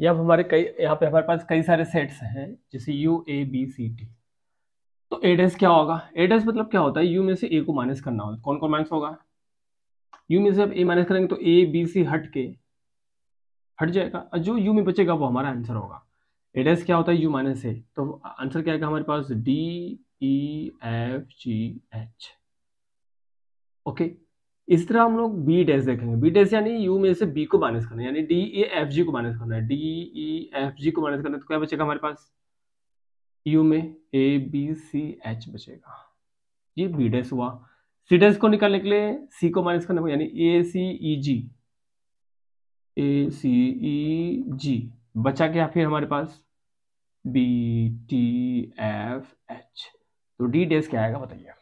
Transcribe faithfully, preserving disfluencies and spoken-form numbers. या हमारे कई यहाँ पे हमारे पास कई सारे सेट्स हैं जैसे U A B C D। तो A डैश क्या होगा? A डैश मतलब क्या होता है? U में से A को माइनस करना होगा। कौन कौन माइनस होगा? U में से अब A माइनस करेंगे तो A B C हट के हट जाएगा और जो U में बचेगा वो हमारा आंसर होगा। A डैश क्या होता है? U minus A। तो आंसर क्या आएगा हमारे पास? D E F G H। Okay, इस तरह हम लोग बी डैश देखेंगे। बी डैश यानी यू में से बी को माइनस करना है, यानी डी ई एफ जी को माइनस करना है। डी ई एफ जी को माइनस करना है तो क्या बचेगा हमारे पास? यू में ए बी सी एच बचेगा। ये बी डैश हुआ। सी डैश को निकालने के लिए सी को माइनस करना है, यानी ए सी ई जी, ए सी ई जी बचा क्या फिर हमारे पास? B T F H. तो डी डैश क्या आएगा बताइए?